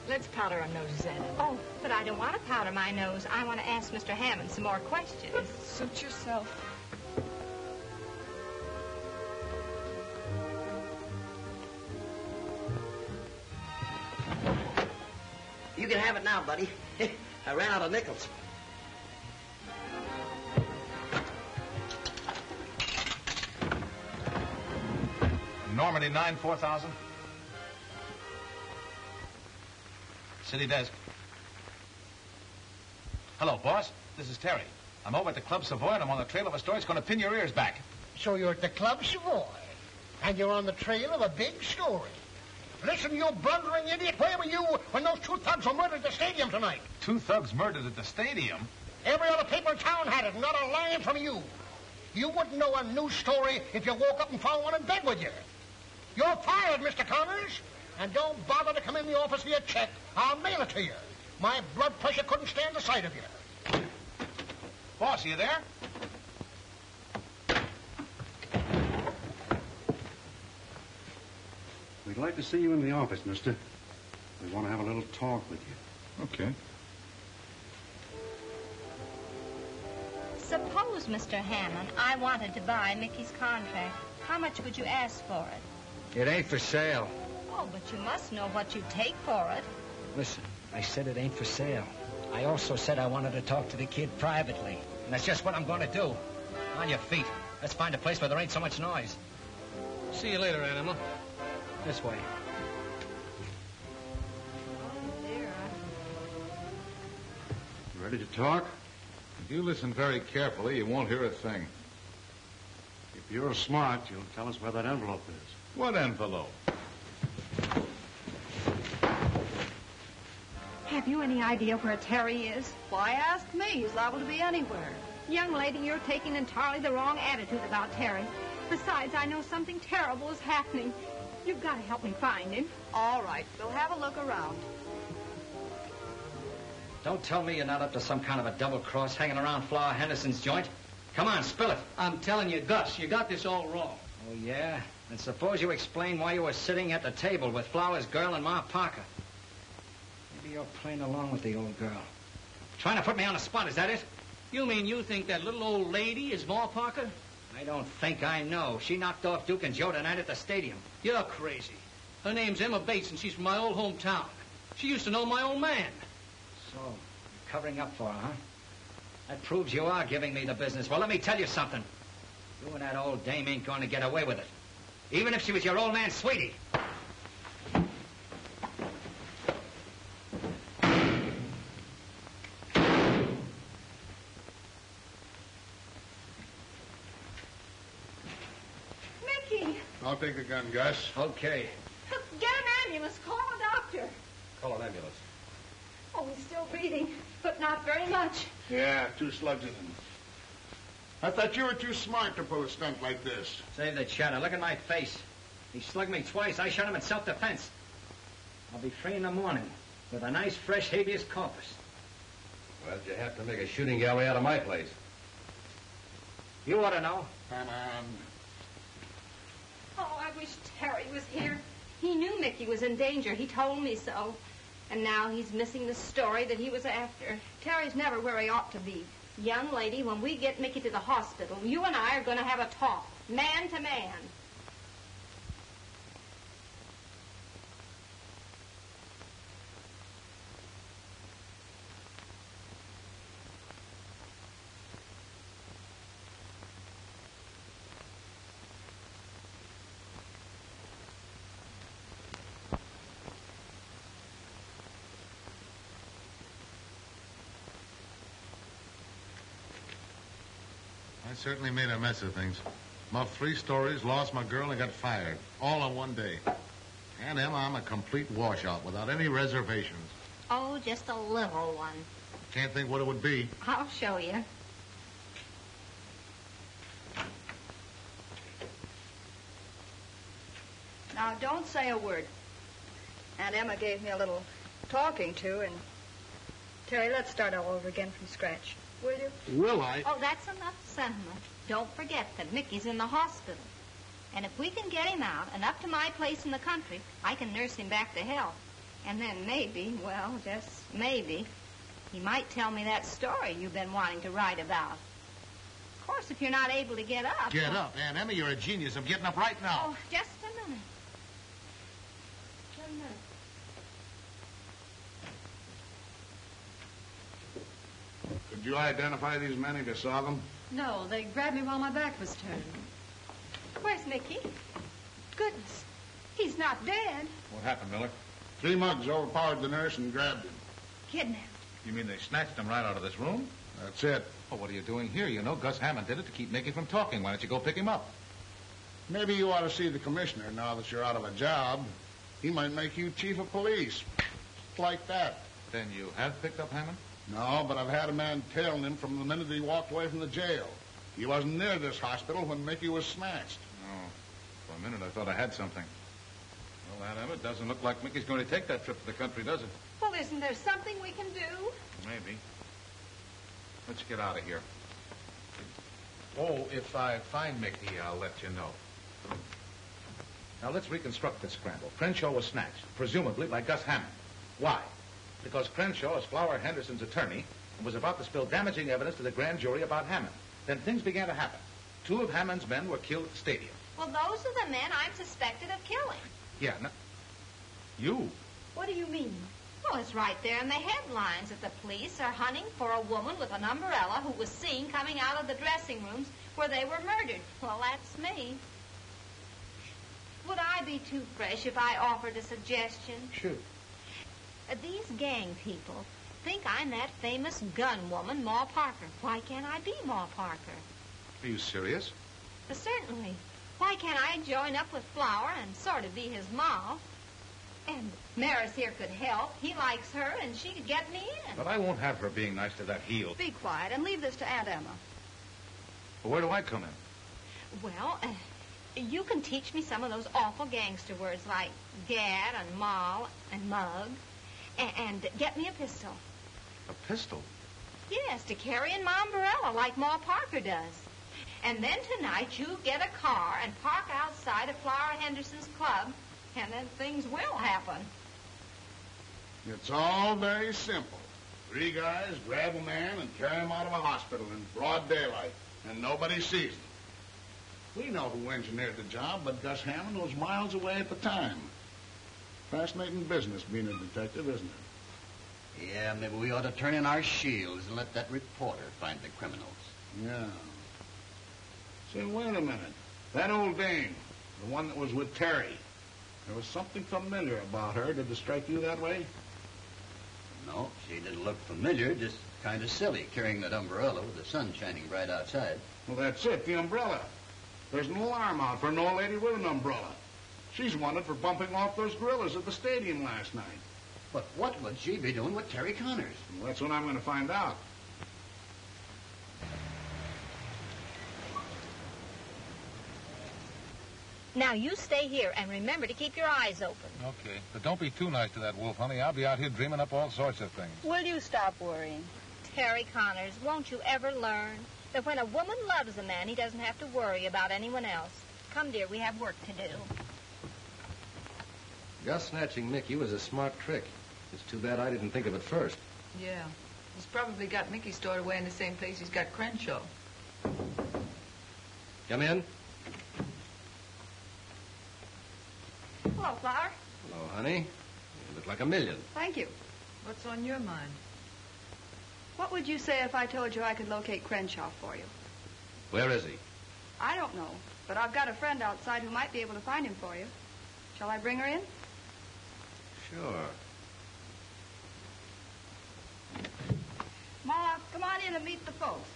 Let's powder our noses, Anna. Oh, but I don't want to powder my nose. I want to ask Mister Hammond some more questions. Suit yourself. can have it now, buddy. I ran out of nickels. Normandy nine four thousand. City desk. Hello, boss. This is Terry. I'm over at the Club Savoy, and I'm on the trail of a story that's going to pin your ears back. So you're at the Club Savoy, and you're on the trail of a big story. Listen, you blundering idiot, where were you when those two thugs were murdered at the stadium tonight? Two thugs murdered at the stadium? Every other paper in town had it, not a line from you. You wouldn't know a news story if you woke up and found one in bed with you. You're fired, Mister Connors. And don't bother to come in the office for your check. I'll mail it to you. My blood pressure couldn't stand the sight of you. Boss, are you there? We'd like to see you in the office, mister. We want to have a little talk with you. Okay. Suppose, Mister Hammond, I wanted to buy Mickey's contract. How much would you ask for it? It ain't for sale. Oh, but you must know what you take for it. Listen, I said it ain't for sale. I also said I wanted to talk to the kid privately. And that's just what I'm going to do. On your feet. Let's find a place where there ain't so much noise. See you later, animal. This way. Oh, dear. You ready to talk? If you listen very carefully, you won't hear a thing. If you're smart, you'll tell us where that envelope is. What envelope? Have you any idea where Terry is? Why ask me? He's liable to be anywhere. Young lady, you're taking entirely the wrong attitude about Terry. Besides, I know something terrible is happening. You've got to help me find him. All right, we'll have a look around. Don't tell me you're not up to some kind of a double cross hanging around Flower Henderson's joint. Come on, spill it. I'm telling you, Gus, you got this all wrong. Oh, yeah? And suppose you explain why you were sitting at the table with Flower's girl and Ma Parker. Maybe you're playing along with the old girl. Trying to put me on the spot, is that it? You mean you think that little old lady is Ma Parker? I don't think I know. She knocked off Duke and Joe tonight at the stadium. You're crazy. Her name's Emma Bates, and she's from my old hometown. She used to know my old man. So, you're covering up for her, huh? That proves you are giving me the business. Well, let me tell you something. You and that old dame ain't going to get away with it. Even if she was your old man's sweetie. Mickey! I'll take the gun, Gus. Okay. Get an ambulance. Call a doctor. Call an ambulance. Oh, he's still breathing, but not very much. Yeah, two slugs in him. I thought you were too smart to pull a stunt like this. Save the chatter. Look at my face. He slugged me twice. I shot him in self-defense. I'll be free in the morning with a nice, fresh habeas corpus. Well, you have to make a shooting gallery out of my place. You ought to know. Come on. Oh, I wish Terry was here. He knew Mickey was in danger. He told me so. And now he's missing the story that he was after. Terry's never where he ought to be. Young lady, when we get Mickey to the hospital, you and I are going to have a talk, man to man. I certainly made a mess of things. Muffed three stories, lost my girl, and got fired. All in one day. And, Emma, I'm a complete washout without any reservations. Oh, just a little one. Can't think what it would be. I'll show you. Now, don't say a word. Aunt Emma gave me a little talking to, and... Terry, let's start all over again from scratch. Will you? Will I? Oh, that's enough sentiment. Don't forget that Mickey's in the hospital. And if we can get him out and up to my place in the country, I can nurse him back to health. And then maybe, well, just maybe, he might tell me that story you've been wanting to write about. Of course, if you're not able to get up... Get well, up? Aunt Emma, you're a genius. I'm getting up right now. Oh, just a minute. Just a minute. Did you identify these men if you saw them? No, they grabbed me while my back was turned. Where's Mickey? Goodness, he's not dead. What happened, Miller? Three mugs overpowered the nurse and grabbed him. Kidnapped. You mean they snatched him right out of this room? That's it. Well, what are you doing here? You know Gus Hammond did it to keep Mickey from talking. Why don't you go pick him up? Maybe you ought to see the commissioner now that you're out of a job. He might make you chief of police. Like that. Then you have picked up Hammond? No, but I've had a man tailing him from the minute he walked away from the jail. He wasn't near this hospital when Mickey was snatched. Oh, for a minute I thought I had something. Well, Aunt Emma, it doesn't look like Mickey's going to take that trip to the country, does it? Well, isn't there something we can do? Maybe. Let's get out of here. Oh, if I find Mickey, I'll let you know. Now, let's reconstruct this scramble. Crenshaw was snatched, presumably by Gus Hammond. Why? Because Crenshaw is Flower Henderson's attorney and was about to spill damaging evidence to the grand jury about Hammond. Then things began to happen. Two of Hammond's men were killed at the stadium. Well, those are the men I'm suspected of killing. Yeah, no... You? What do you mean? Well, it's right there in the headlines that the police are hunting for a woman with an umbrella who was seen coming out of the dressing rooms where they were murdered. Well, that's me. Would I be too fresh if I offered a suggestion? Sure. Uh, these gang people think I'm that famous gun woman, Ma Parker. Why can't I be Ma Parker? Are you serious? Uh, certainly. Why can't I join up with Flower and sort of be his ma? And Maris here could help. He likes her, and she could get me in. But I won't have her being nice to that heel. Be quiet and leave this to Aunt Emma. Well, where do I come in? Well, uh, you can teach me some of those awful gangster words like gad and moll and mug. A- and get me a pistol. A pistol? Yes, to carry in my umbrella like Ma Parker does. And then tonight you get a car and park outside of Flower Henderson's club, and then things will happen. It's all very simple. Three guys grab a man and carry him out of a hospital in broad daylight, and nobody sees them. We know who engineered the job, but Gus Hammond was miles away at the time. Fascinating business being a detective, isn't it? Yeah, maybe we ought to turn in our shields and let that reporter find the criminals. Yeah. Say, wait a minute. That old dame, the one that was with Terry, there was something familiar about her. Did it strike you that way? No, she didn't look familiar, just kind of silly, carrying that umbrella with the sun shining bright outside. Well, that's it, the umbrella. There's an alarm out for an old lady with an umbrella. She's wanted for bumping off those gorillas at the stadium last night. But what would she be doing with Terry Connors? Well, that's what I'm going to find out. Now, you stay here and remember to keep your eyes open. Okay. But don't be too nice to that wolf, honey. I'll be out here dreaming up all sorts of things. Will you stop worrying? Terry Connors, won't you ever learn that when a woman loves a man, he doesn't have to worry about anyone else? Come, dear, we have work to do. Gus snatching Mickey was a smart trick. It's too bad I didn't think of it first. Yeah. He's probably got Mickey stored away in the same place he's got Crenshaw. Come in. Hello, Flower. Hello, honey. You look like a million. Thank you. What's on your mind? What would you say if I told you I could locate Crenshaw for you? Where is he? I don't know, but I've got a friend outside who might be able to find him for you. Shall I bring her in? Sure. Ma, come on in and meet the folks.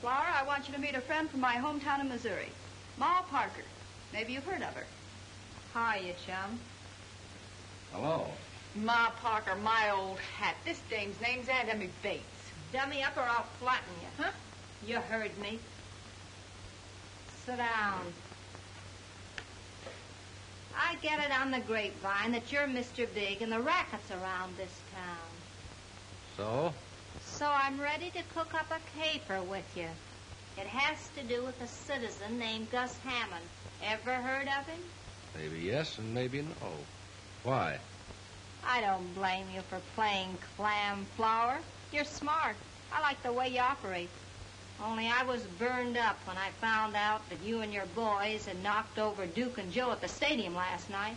Flower, I want you to meet a friend from my hometown of Missouri, Ma Parker. Maybe you've heard of her. Hiya, chum. Hello. Ma Parker, my old hat. This dame's name's Aunt Emma Bates. Dummy up or I'll flatten you. Huh? You heard me. Sit down. I get it on the grapevine that you're Mister Big and the racket's around this town. So? So I'm ready to cook up a caper with you. It has to do with a citizen named Gus Hammond. Ever heard of him? Maybe yes and maybe no. Why? I don't blame you for playing clam, Flower. You're smart. I like the way you operate. Only I was burned up when I found out that you and your boys had knocked over Duke and Joe at the stadium last night.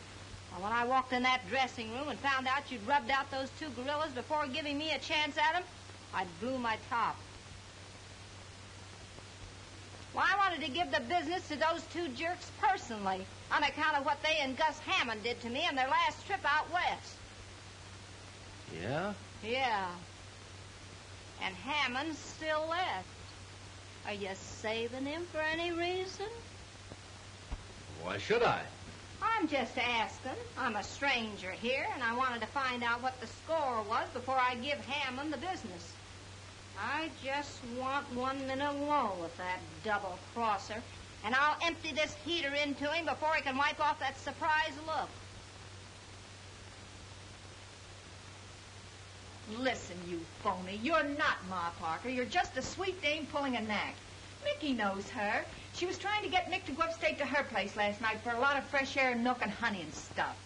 Well, when I walked in that dressing room and found out you'd rubbed out those two gorillas before giving me a chance at them, I blew my top. Well, I wanted to give the business to those two jerks personally on account of what they and Gus Hammond did to me on their last trip out west. Yeah? Yeah. And Hammond's still left. Are you saving him for any reason? Why should I? I'm just asking. I'm a stranger here, and I wanted to find out what the score was before I give Hammond the business. I just want one minute alone with that double-crosser, and I'll empty this heater into him before he can wipe off that surprised look. Listen, you phony, you're not Ma Parker. You're just a sweet dame pulling a knack. Mickey knows her. She was trying to get Mick to go upstate to her place last night for a lot of fresh air and milk and honey and stuff.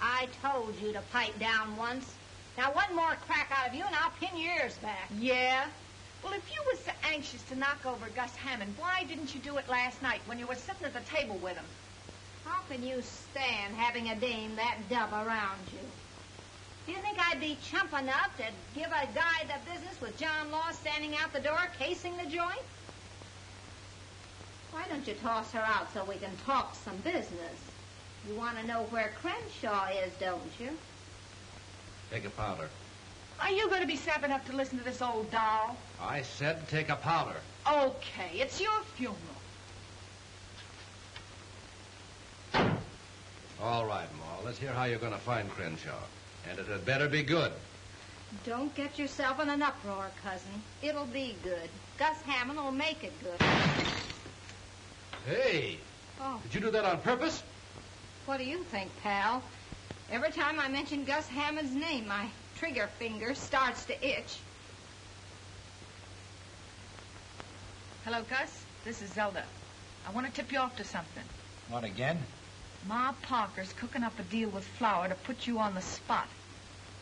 I told you to pipe down once. Now, one more crack out of you, and I'll pin your ears back. Yeah? Well, if you were so anxious to knock over Gus Hammond, why didn't you do it last night when you were sitting at the table with him? How can you stand having a dame that dumb around you? Do you think I'd be chump enough to give a guy the business with John Law standing out the door, casing the joint? Why don't you toss her out so we can talk some business? You want to know where Crenshaw is, don't you? Take a powder. Are you going to be sapping up to listen to this old doll? I said take a powder. Okay, it's your funeral. All right, Ma, let's hear how you're going to find Crenshaw. And it had better be good. Don't get yourself in an uproar, cousin. It'll be good. Gus Hammond will make it good. Hey! Oh. Did you do that on purpose? What do you think, pal? Every time I mention Gus Hammond's name, my trigger finger starts to itch. Hello, Gus. This is Zelda. I want to tip you off to something. What, again? Ma Parker's cooking up a deal with Flower to put you on the spot.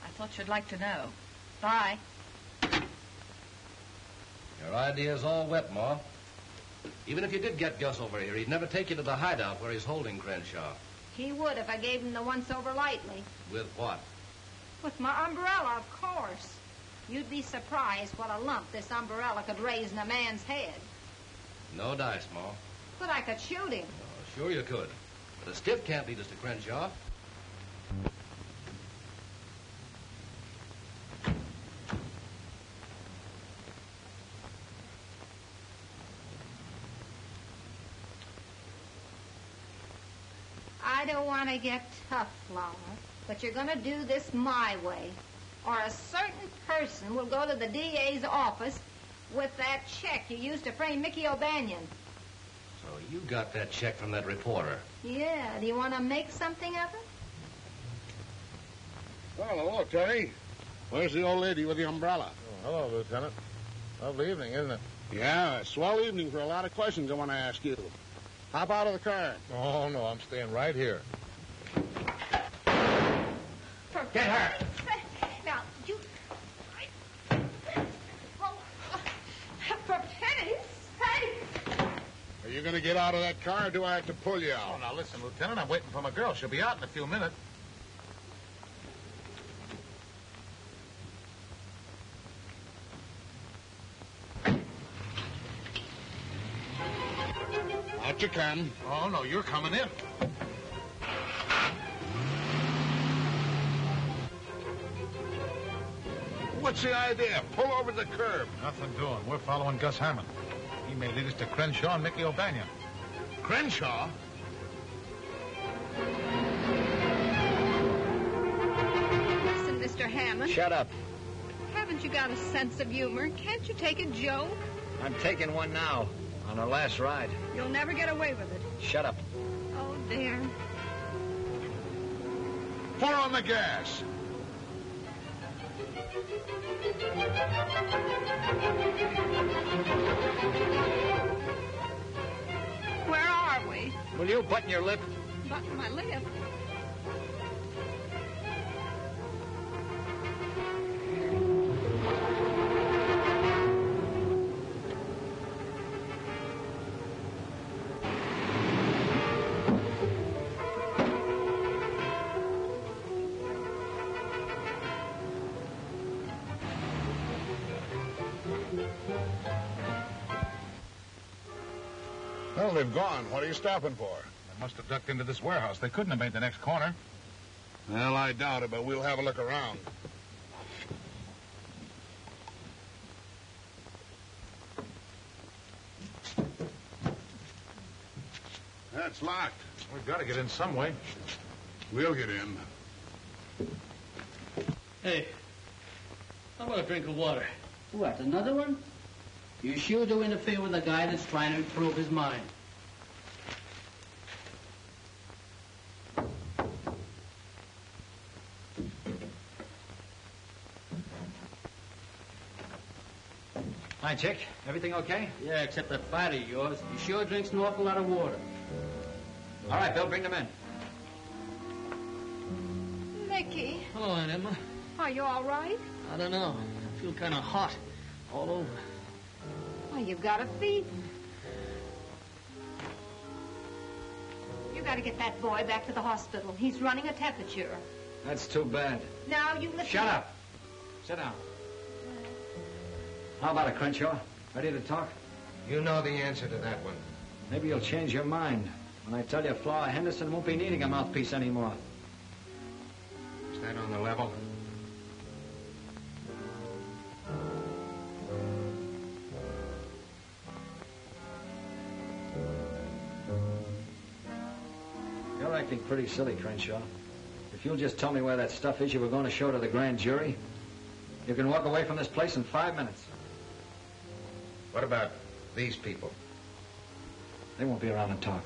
I thought you'd like to know. Bye. Your idea's all wet, Ma. Even if you did get Gus over here, he'd never take you to the hideout where he's holding Crenshaw. He would if I gave him the once-over lightly. With what? With my umbrella, of course. You'd be surprised what a lump this umbrella could raise in a man's head. No dice, Ma. But I could shoot him. Oh, sure you could. But a stiff can't lead us to Crenshaw. I don't want to get tough, Flower, but you're going to do this my way, or a certain person will go to the D A's office with that check you used to frame Mickey O'Banion. So you got that check from that reporter? Yeah. Do you want to make something of it? Well, hello, Terry. Where's the old lady with the umbrella? Oh, hello, Lieutenant. Lovely evening, isn't it? Yeah, a swell evening for a lot of questions I want to ask you. Hop out of the car. Oh, no, I'm staying right here. For Get her! Now, you... I... Oh, for pennies, sake! Are you going to get out of that car, or do I have to pull you out? Oh, now, listen, Lieutenant, I'm waiting for my girl. She'll be out in a few minutes. You can. Oh, no, you're coming in. What's the idea? Pull over the curb. Nothing doing. We're following Gus Hammond. He may lead us to Crenshaw and Mickey O'Banion. Crenshaw? Listen, Mister Hammond. Shut up. Haven't you got a sense of humor? Can't you take a joke? I'm taking one now. On our last ride. You'll never get away with it. Shut up. Oh, dear. Pour on the gas. Where are we? Will you button your lip? Button my lip? Well, they've gone. What are you stopping for? They must have ducked into this warehouse. They couldn't have made the next corner. Well, I doubt it, but we'll have a look around. That's locked. We've got to get in some way. We'll get in. Hey, how about a drink of water? What, another one? You sure do interfere with a guy that's trying to improve his mind. Hi, Chick. Everything okay? Yeah, except that body of yours. He sure drinks an awful lot of water. All right, Bill, bring them in. Mickey. Hello, Aunt Emma. Are you all right? I don't know. I feel kind of hot all over. Well, you've got a fever. You got to get that boy back to the hospital. He's running a temperature. That's too bad. Now, you listen. Shut up. Sit down. How about it, Crenshaw? Ready to talk? You know the answer to that one. Maybe you'll change your mind. When I tell you, Flower Henderson won't be needing a mouthpiece anymore. Is that on the level? You're acting pretty silly, Crenshaw. If you'll just tell me where that stuff is you were going to show to the grand jury, you can walk away from this place in five minutes. What about these people? They won't be around and talk.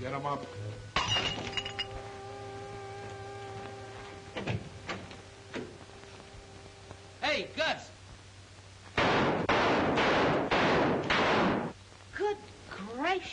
Get them up. Hey, Guts! Good gracious.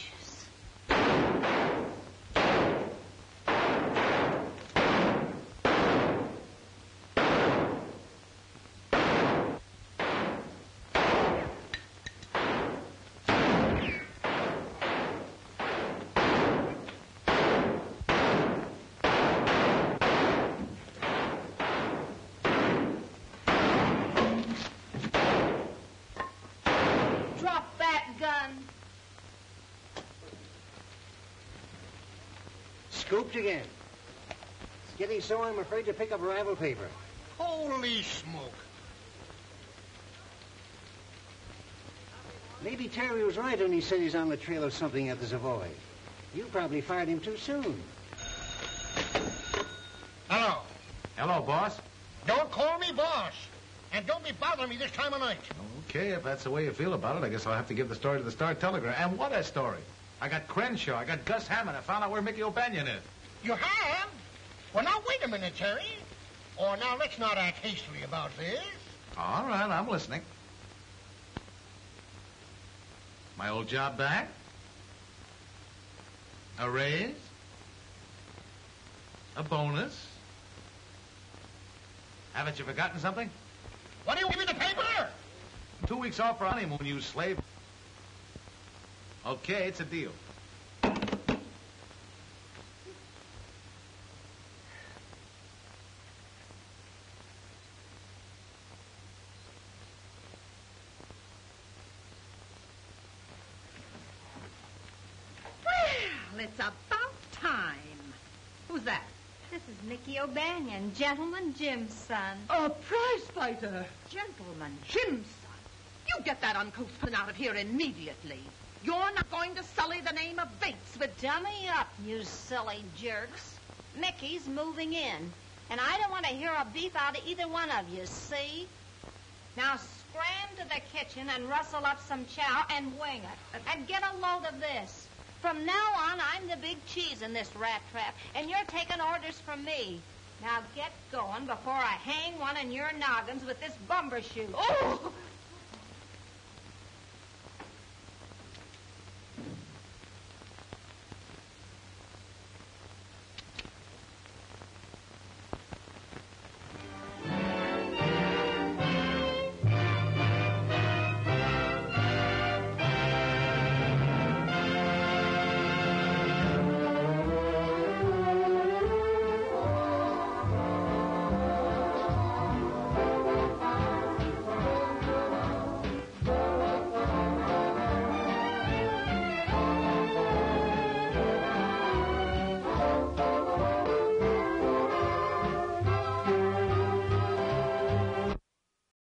Drop that gun. Scooped again. It's getting so I'm afraid to pick up rival paper. Holy smoke. Maybe Terry was right when he said he's on the trail of something at the Savoy. You probably fired him too soon. Hello. Hello, boss. Don't call me boss. And don't be bothering me this time of night. Okay, if that's the way you feel about it, I guess I'll have to give the story to the Star-Telegram. And what a story. I got Crenshaw, I got Gus Hammond, I found out where Mickey O'Banion is. You have? Well, now, wait a minute, Terry. Or now, let's not act hastily about this. All right, I'm listening. My old job back? A raise? A bonus? Haven't you forgotten something? What do you give me the paper? Two weeks off for honeymoon, you slave. Okay, it's a deal. Well, it's about time. Who's that? This is Mickey O'Banion, Gentleman Jim's son. A prize fighter. Gentleman Jim's son. You get that uncouth man out of here immediately. You're not going to sully the name of Bates with... Dummy up, you silly jerks. Mickey's moving in. And I don't want to hear a beef out of either one of you, see? Now scram to the kitchen and rustle up some chow and wing it. And get a load of this. From now on, I'm the big cheese in this rat trap, and you're taking orders from me. Now get going before I hang one in your noggins with this bumbershoot. Oh!